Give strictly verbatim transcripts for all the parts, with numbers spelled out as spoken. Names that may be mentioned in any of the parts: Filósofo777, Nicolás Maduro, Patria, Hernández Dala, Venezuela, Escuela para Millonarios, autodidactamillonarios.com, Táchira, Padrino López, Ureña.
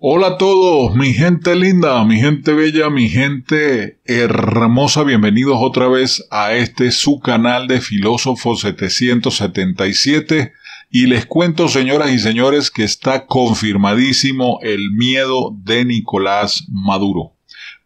Hola a todos, mi gente linda, mi gente bella, mi gente hermosa. Bienvenidos otra vez a este su canal de Filósofo setecientos setenta y siete. Y les cuento, señoras y señores, que está confirmadísimo el miedo de Nicolás Maduro.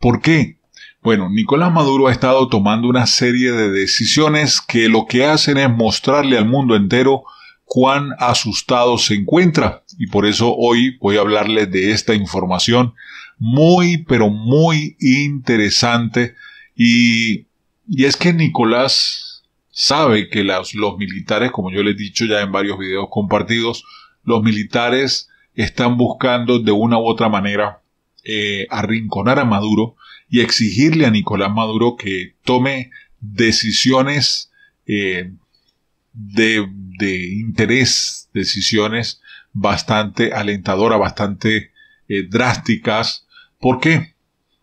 ¿Por qué? Bueno, Nicolás Maduro ha estado tomando una serie de decisiones que lo que hacen es mostrarle al mundo entero cuán asustado se encuentra. Y por eso hoy voy a hablarles de esta información muy, pero muy interesante. Y, y es que Nicolás sabe que las, los militares, como yo les he dicho ya en varios videos compartidos, los militares están buscando de una u otra manera eh, arrinconar a Maduro y exigirle a Nicolás Maduro que tome decisiones eh, de, de interés, decisiones bastante alentadoras, bastante eh, drásticas. ¿Por qué?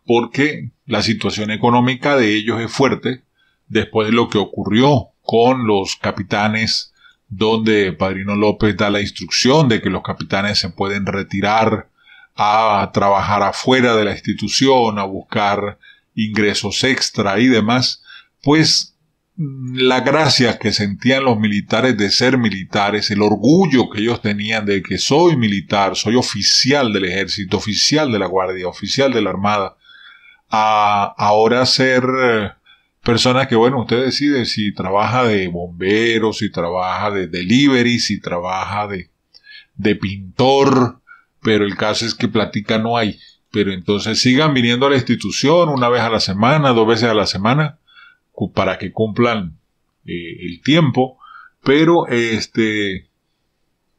Porque la situación económica de ellos es fuerte después de lo que ocurrió con los capitanes, donde Padrino López da la instrucción de que los capitanes se pueden retirar a trabajar afuera de la institución, a buscar ingresos extra y demás. Pues la gracia que sentían los militares de ser militares, el orgullo que ellos tenían de que soy militar, soy oficial del ejército, oficial de la guardia, oficial de la armada, a ahora ser personas que, bueno, usted decide si trabaja de bombero, si trabaja de delivery, si trabaja de, de pintor, pero el caso es que plática no hay. Pero entonces sigan viniendo a la institución una vez a la semana, dos veces a la semana, para que cumplan eh, el tiempo, pero este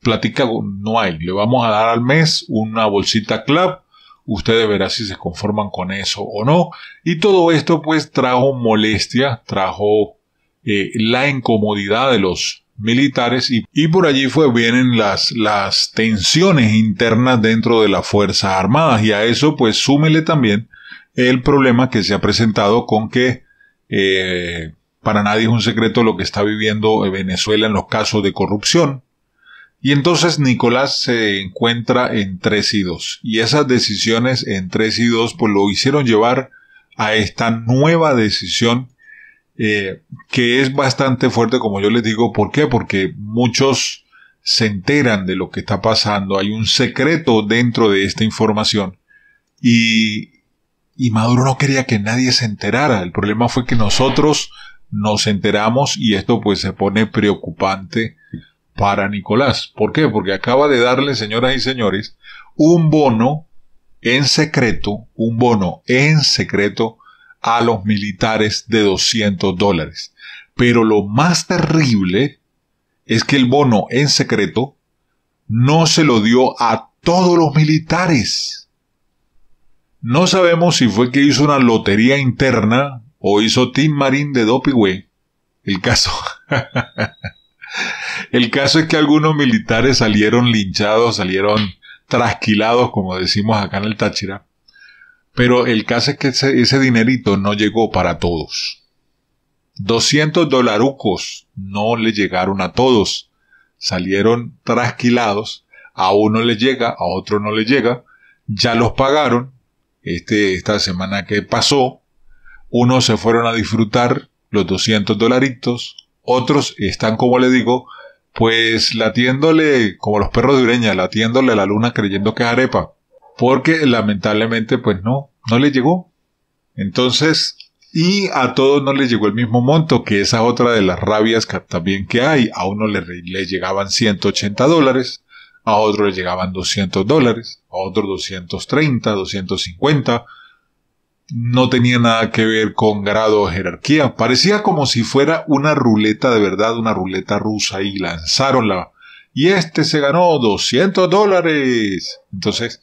plática no hay. Le vamos a dar al mes una bolsita club, ustedes verán si se conforman con eso o no. Y todo esto pues trajo molestia, trajo eh, la incomodidad de los militares, y, y por allí fue vienen las, las tensiones internas dentro de las Fuerzas Armadas, y a eso pues súmele también el problema que se ha presentado con que Eh, para nadie es un secreto lo que está viviendo Venezuela en los casos de corrupción. Y entonces Nicolás se encuentra en tres y dos, y esas decisiones en tres y dos pues lo hicieron llevar a esta nueva decisión eh, que es bastante fuerte, como yo les digo. ¿Por qué? Porque muchos se enteran de lo que está pasando, hay un secreto dentro de esta información, y Y Maduro no quería que nadie se enterara. El problema fue que nosotros nos enteramos, y esto pues se pone preocupante para Nicolás. ¿Por qué? Porque acaba de darle, señoras y señores, un bono en secreto, un bono en secreto a los militares de doscientos dólares. Pero lo más terrible es que el bono en secreto no se lo dio a todos los militares. No sabemos si fue que hizo una lotería interna o hizo Team Marín de Dopigüe. El caso, el caso es que algunos militares salieron linchados, salieron trasquilados, como decimos acá en el Táchira. Pero el caso es que ese, ese dinerito no llegó para todos. doscientos dolarucos no le llegaron a todos. Salieron trasquilados. A uno le llega, a otro no le llega. Ya los pagaron. Este, esta semana que pasó, unos se fueron a disfrutar los doscientos dolaritos, otros están, como le digo, pues latiéndole, como los perros de Ureña, latiéndole a la luna creyendo que es arepa, porque lamentablemente pues no, no le llegó. Entonces, y a todos no les llegó el mismo monto, que esa es otra de las rabias que, también que hay. A uno le, le llegaban ciento ochenta dólares, a otro le llegaban doscientos dólares, a otro doscientos treinta, doscientos cincuenta. No tenía nada que ver con grado o jerarquía. Parecía como si fuera una ruleta de verdad, una ruleta rusa, y lanzaron la... Y este se ganó doscientos dólares. Entonces,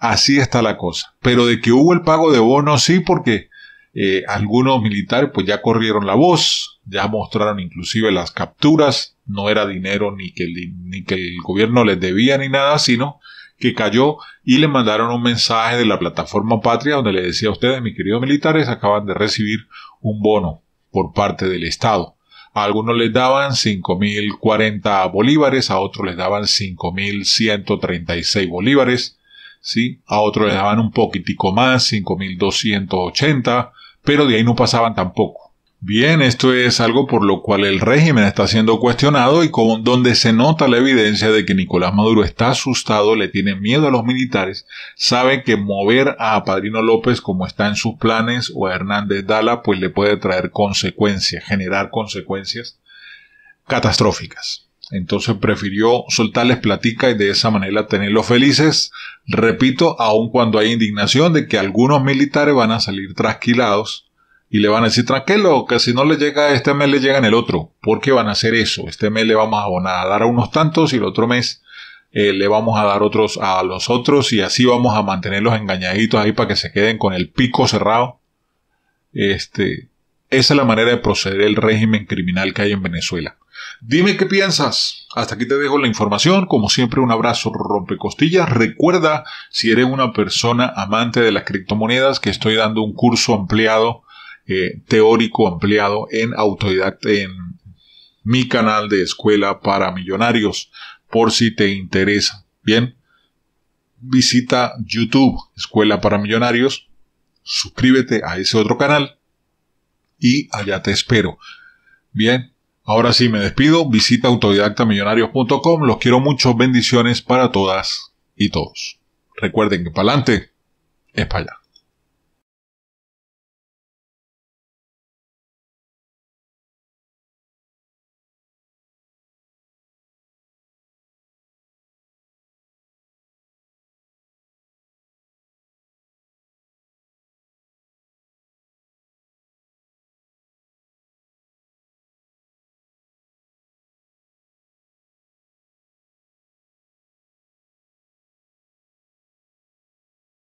así está la cosa. Pero de que hubo el pago de bonos, sí, porque eh, algunos militares pues ya corrieron la voz, ya mostraron inclusive las capturas. No era dinero ni que, el, ni que el gobierno les debía ni nada, sino que cayó, y le mandaron un mensaje de la plataforma Patria donde le decía a ustedes, mis queridos militares, acaban de recibir un bono por parte del Estado. A algunos les daban cinco mil cuarenta bolívares, a otros les daban cinco mil ciento treinta y seis bolívares, ¿sí? A otros le daban un poquitico más, cinco mil doscientos ochenta, pero de ahí no pasaban tampoco. Bien, esto es algo por lo cual el régimen está siendo cuestionado y con donde se nota la evidencia de que Nicolás Maduro está asustado, le tiene miedo a los militares, sabe que mover a Padrino López como está en sus planes o a Hernández Dala pues le puede traer consecuencias, generar consecuencias catastróficas. Entonces prefirió soltarles platica y de esa manera tenerlos felices, repito, aun cuando hay indignación de que algunos militares van a salir trasquilados. Y le van a decir, tranquilo, que si no le llega este mes, le llega en el otro. ¿Por qué van a hacer eso? Este mes le vamos a dar a unos tantos y el otro mes eh, le vamos a dar otros a los otros y así vamos a mantenerlos engañaditos ahí para que se queden con el pico cerrado. Este, esa es la manera de proceder el régimen criminal que hay en Venezuela. Dime qué piensas. Hasta aquí te dejo la información. Como siempre, un abrazo rompecostillas. Recuerda, si eres una persona amante de las criptomonedas, que estoy dando un curso ampliado Eh, teórico ampliado en autodidacta en mi canal de Escuela para Millonarios, por si te interesa. Bien, visita YouTube Escuela para Millonarios, suscríbete a ese otro canal y allá te espero. Bien, ahora sí me despido, visita autodidacta millonarios punto com, los quiero mucho, bendiciones para todas y todos. Recuerden que para adelante es para allá.